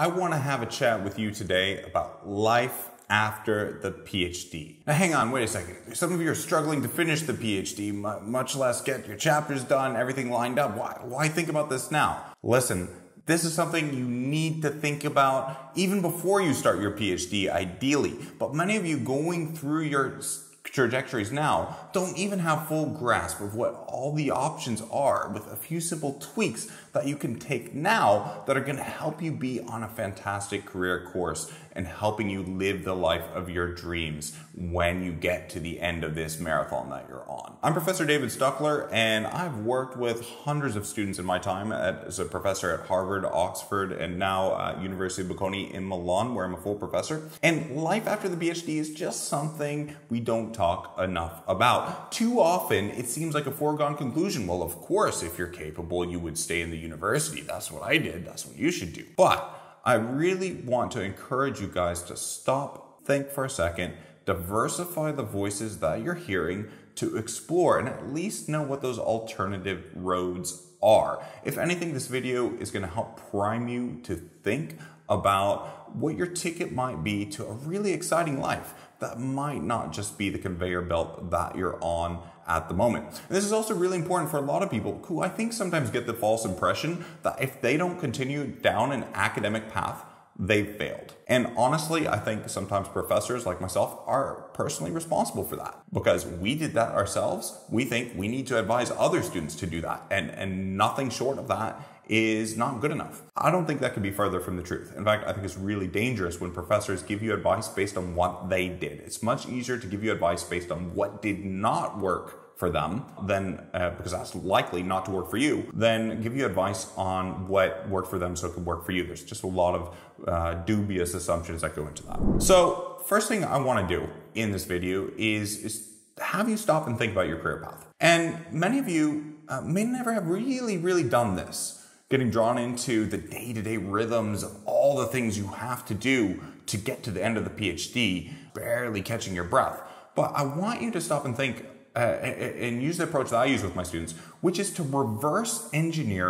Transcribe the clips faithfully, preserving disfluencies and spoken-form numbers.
I want to have a chat with you today about life after the PhD. Now hang on, wait a second. Some of you are struggling to finish the PhD, much less get your chapters done, everything lined up. Why, why think about this now? Listen, this is something you need to think about even before you start your PhD, ideally. But many of you going through your trajectories now don't even have full grasp of what all the options are, with a few simple tweaks that you can take now that are going to help you be on a fantastic career course and helping you live the life of your dreams when you get to the end of this marathon that you're on. I'm Professor David Stuckler, and I've worked with hundreds of students in my time as a professor at Harvard, Oxford, and now uh, University of Bocconi in Milan, where I'm a full professor. And life after the PhD is just something we don't talk enough about. Too often, it seems like a foregone conclusion. Well, of course, if you're capable, you would stay in the university. That's what I did. That's what you should do. But I really want to encourage you guys to stop, think for a second, diversify the voices that you're hearing to explore and at least know what those alternative roads are. If anything, this video is going to help prime you to think about what your ticket might be to a really exciting life that might not just be the conveyor belt that you're on at the moment. And this is also really important for a lot of people who I think sometimes get the false impression that if they don't continue down an academic path, they've failed. And honestly, I think sometimes professors like myself are personally responsible for that, because we did that ourselves. We think we need to advise other students to do that, and, and nothing short of that is not good enough. I don't think that could be further from the truth. In fact, I think it's really dangerous when professors give you advice based on what they did. It's much easier to give you advice based on what did not work for them, then uh, because that's likely not to work for you, then give you advice on what worked for them so it could work for you. There's just a lot of uh, dubious assumptions that go into that. So first thing I want to do in this video is, is have you stop and think about your career path. And many of you uh, may never have really, really done this, getting drawn into the day-to-day rhythms of all the things you have to do to get to the end of the PhD, barely catching your breath. But I want you to stop and think Uh, and use the approach that I use with my students, which is to reverse engineer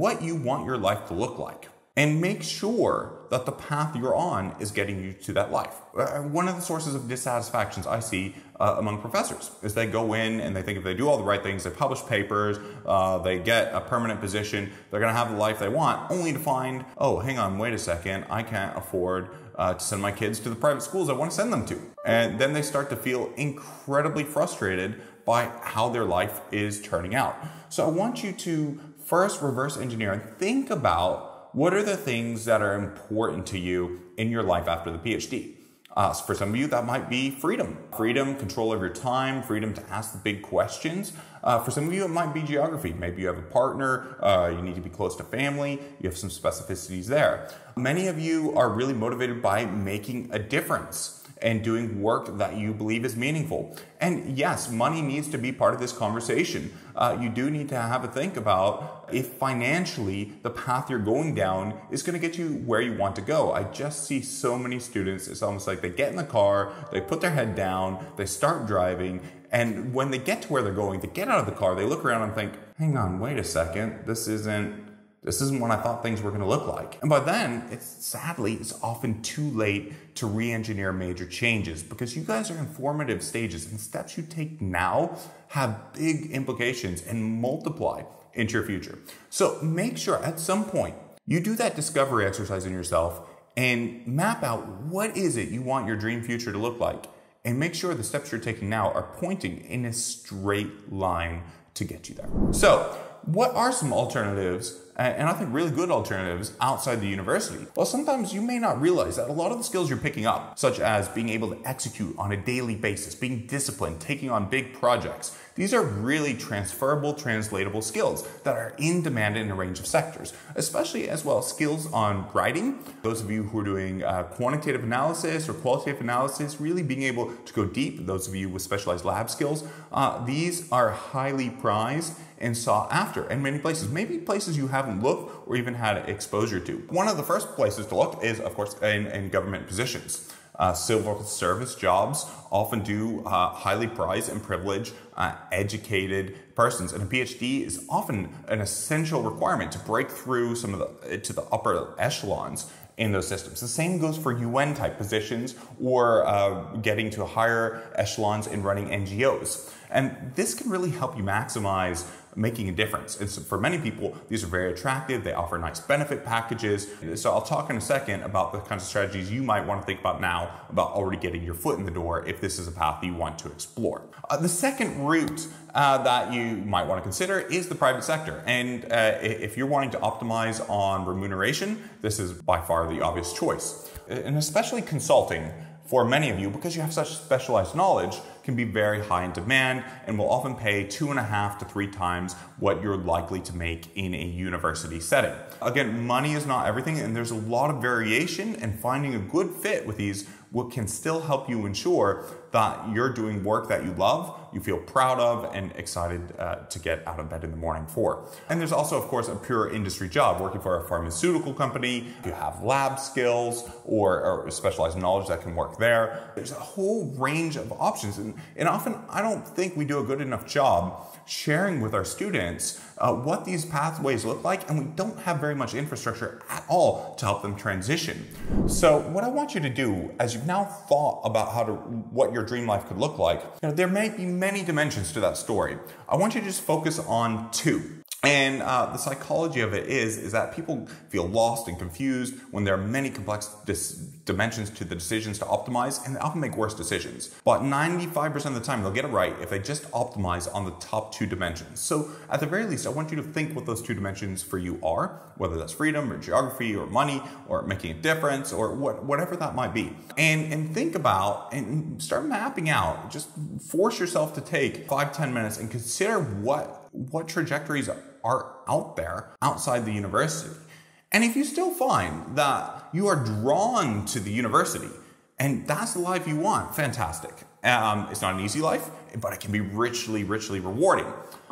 what you want your life to look like and make sure that the path you're on is getting you to that life. Uh, one of the sources of dissatisfactions I see uh, among professors is they go in and they think if they do all the right things, they publish papers, uh, they get a permanent position, they're going to have the life they want, only to find, oh, hang on, wait a second, I can't afford Uh, to send my kids to the private schools I want to send them to. And then they start to feel incredibly frustrated by how their life is turning out. So I want you to first reverse engineer and think about what are the things that are important to you in your life after the PhD. Uh, for some of you, that might be freedom. Freedom, control of your time, freedom to ask the big questions. Uh, for some of you, it might be geography. Maybe you have a partner, uh, you need to be close to family, you have some specificities there. Many of you are really motivated by making a difference and doing work that you believe is meaningful. And yes, money needs to be part of this conversation. Uh, you do need to have a think about if financially the path you're going down is gonna get you where you want to go. I just see so many students, it's almost like they get in the car, they put their head down, they start driving, and when they get to where they're going, they get out of the car, they look around and think, hang on, wait a second, this isn't, This isn't what I thought things were going to look like. And by then, it's sadly, it's often too late to re-engineer major changes, because you guys are in formative stages, and steps you take now have big implications and multiply into your future. So make sure at some point you do that discovery exercise in yourself and map out what is it you want your dream future to look like, and make sure the steps you're taking now are pointing in a straight line to get you there. So what are some alternatives, and I think really good alternatives, outside the university? Well, sometimes you may not realize that a lot of the skills you're picking up, such as being able to execute on a daily basis, being disciplined, taking on big projects, these are really transferable, translatable skills that are in demand in a range of sectors, especially as well skills on writing. Those of you who are doing uh, quantitative analysis or qualitative analysis, really being able to go deep, those of you with specialized lab skills, uh, these are highly prized and sought after in many places, maybe places you haven't looked or even had exposure to. One of the first places to look is, of course, in, in government positions. Uh, civil service jobs often do uh, highly prized and privileged uh, educated persons, and a PhD is often an essential requirement to break through some of the, to the upper echelons in those systems. The same goes for U N type positions or uh, getting to higher echelons and running N G Os. And this can really help you maximize making a difference. And so for many people, these are very attractive. They offer nice benefit packages. So I'll talk in a second about the kinds of strategies you might want to think about now about already getting your foot in the door if this is a path that you want to explore. Uh, the second route uh, that you might want to consider is the private sector. And uh, if you're wanting to optimize on remuneration, this is by far the obvious choice. And especially consulting, for many of you, because you have such specialized knowledge, can be very high in demand and will often pay two and a half to three times what you're likely to make in a university setting. Again, money is not everything, and there's a lot of variation, and finding a good fit with these what can still help you ensure that you're doing work that you love, you feel proud of, and excited uh, to get out of bed in the morning for. And there's also, of course, a pure industry job, working for a pharmaceutical company. If you have lab skills or, or specialized knowledge that can work there, there's a whole range of options. And, and often, I don't think we do a good enough job sharing with our students uh, what these pathways look like, and we don't have very much infrastructure at all to help them transition. So what I want you to do, as you've now thought about how to, what your dream life could look like, you know, there may be many dimensions to that story. I want you to just focus on two. And uh, the psychology of it is, is that people feel lost and confused when there are many complex dimensions to the decisions to optimize, and they often make worse decisions. But ninety-five percent of the time, they'll get it right if they just optimize on the top two dimensions. So at the very least, I want you to think what those two dimensions for you are, whether that's freedom or geography or money or making a difference or what, whatever that might be. And, and think about and start mapping out. Just force yourself to take five, ten minutes and consider what what trajectories are out there outside the university. And if you still find that you are drawn to the university and that's the life you want, fantastic. Um, it's not an easy life, but it can be richly, richly rewarding.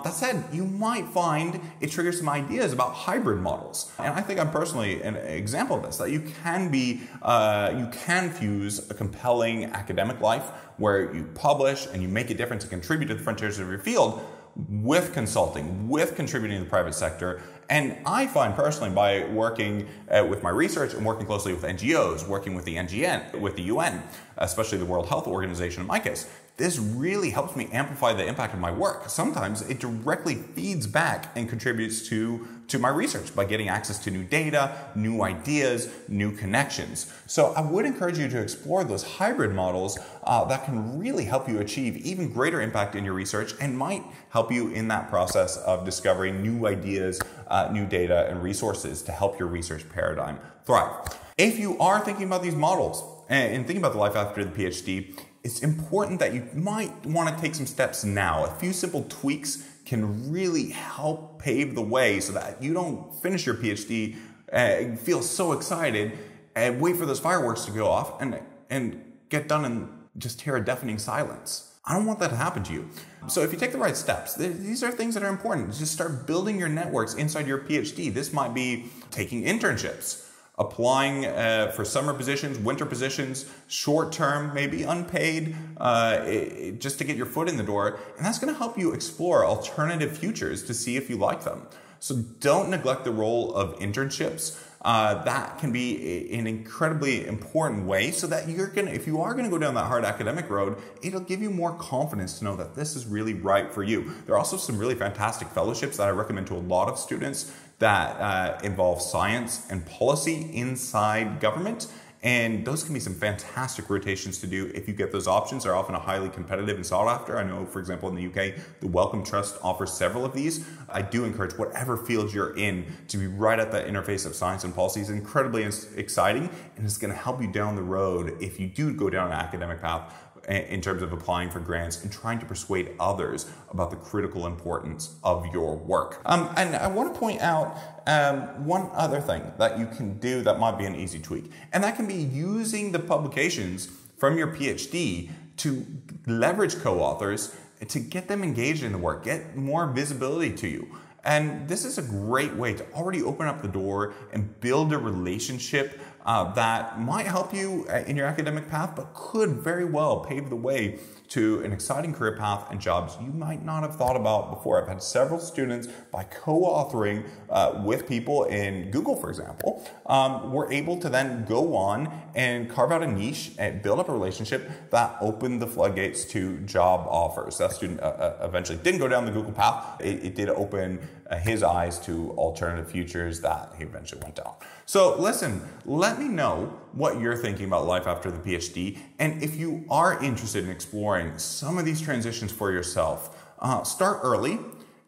That said, you might find it triggers some ideas about hybrid models. And I think I'm personally an example of this, that you can be, uh, you can fuse a compelling academic life where you publish and you make a difference and contribute to the frontiers of your field with consulting, with contributing to the private sector. And I find personally by working uh, with my research and working closely with N G Os, working with the N G N, with the U N, especially the World Health Organization in my case, this really helps me amplify the impact of my work. Sometimes it directly feeds back and contributes to, to my research by getting access to new data, new ideas, new connections. So I would encourage you to explore those hybrid models uh, that can really help you achieve even greater impact in your research and might help you in that process of discovering new ideas, uh, new data, and resources to help your research paradigm thrive. If you are thinking about these models and thinking about the life after the PhD, it's important that you might want to take some steps now. A few simple tweaks can really help pave the way so that you don't finish your PhD and feel so excited and wait for those fireworks to go off and, and get done and just hear a deafening silence. I don't want that to happen to you. So if you take the right steps, these are things that are important. Just start building your networks inside your PhD. This might be taking internships, applying uh, for summer positions, winter positions, short-term, maybe unpaid, uh, it, it, just to get your foot in the door. And that's gonna help you explore alternative futures to see if you like them. So don't neglect the role of internships. Uh, that can be a, an incredibly important way so that you're gonna, if you are gonna go down that hard academic road, it'll give you more confidence to know that this is really right for you. There are also some really fantastic fellowships that I recommend to a lot of students that uh, involve science and policy inside government. And those can be some fantastic rotations to do if you get those options. They're often highly competitive and sought after. I know, for example, in the U K, the Wellcome Trust offers several of these. I do encourage whatever field you're in to be right at that interface of science and policy. It's incredibly exciting, and it's gonna help you down the road if you do go down an academic path in terms of applying for grants and trying to persuade others about the critical importance of your work. Um, and I want to point out um, one other thing that you can do that might be an easy tweak, and that can be using the publications from your PhD to leverage co-authors to get them engaged in the work, get more visibility to you. And this is a great way to already open up the door and build a relationship uh, that might help you in your academic path, but could very well pave the way to an exciting career path and jobs you might not have thought about before. I've had several students, by co-authoring uh, with people in Google, for example, um, were able to then go on and carve out a niche and build up a relationship that opened the floodgates to job offers. That student uh, eventually didn't go down the Google path. It, it did open uh, his eyes to alternative futures that he eventually went down. So listen, let me know what you're thinking about life after the PhD, and if you are interested in exploring some of these transitions for yourself, uh, start early.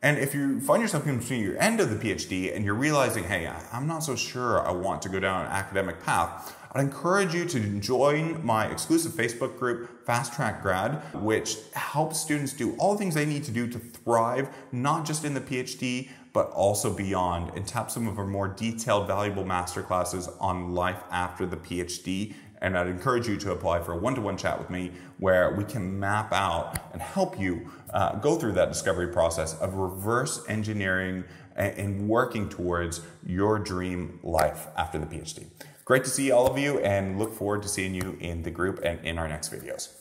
And if you find yourself in between your end of the PhD and you're realizing, hey, I'm not so sure I want to go down an academic path, I'd encourage you to join my exclusive Facebook group, Fast Track Grad, which helps students do all the things they need to do to thrive, not just in the PhD, but also beyond, and tap some of our more detailed, valuable masterclasses on life after the PhD. And I'd encourage you to apply for a one-to-one chat with me where we can map out and help you uh, go through that discovery process of reverse engineering and working towards your dream life after the PhD. Great to see all of you, and look forward to seeing you in the group and in our next videos.